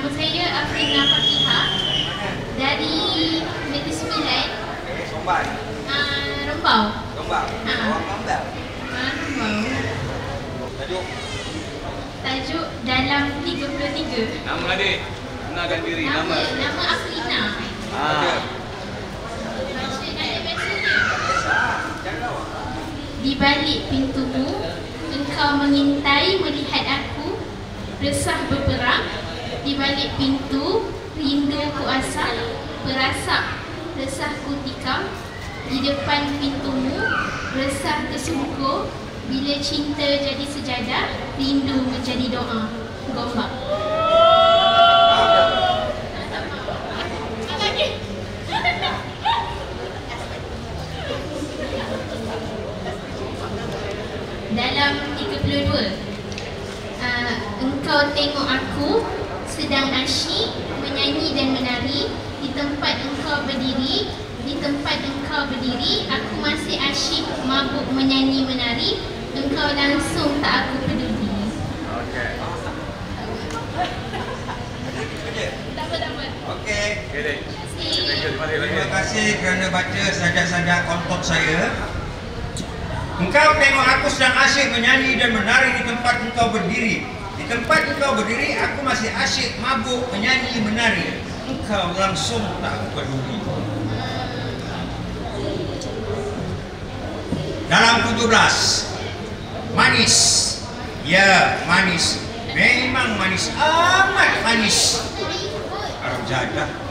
Nama saya Afrina Piah dari Metis 9 Rombau. Tajuk dalam 33. Nama adik? Kenalkan diri. Nama Aqlina. Di balik pintumu, engkau mengintai melihat aku, resah berperang. Di balik pintu, rindu ku asal, berasap, resah ku tikam. Di depan pintumu, resah tersungkur. Bila cinta jadi sejadah, rindu menjadi doa. Gombak. Dalam 32, engkau tengok aku sedang asyik menyanyi dan menari. Di tempat engkau berdiri, aku masih asyik mabuk menyanyi menari. Engkau langsung tak aku peduli. Okey. Okey. Terima kasih kerana baca sajak-sajak kontot saya. Engkau tengok aku sedang asyik menyanyi dan menari. Di tempat engkau berdiri, aku masih asyik mabuk menyanyi menari. Engkau langsung tak peduli. Dalam 17, manis. Ya, manis. Memang manis, amat manis. Arab jadah.